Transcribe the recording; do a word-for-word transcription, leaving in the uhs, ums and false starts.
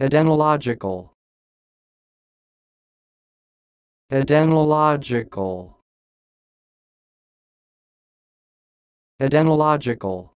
Adenological. Adenological. Adenological.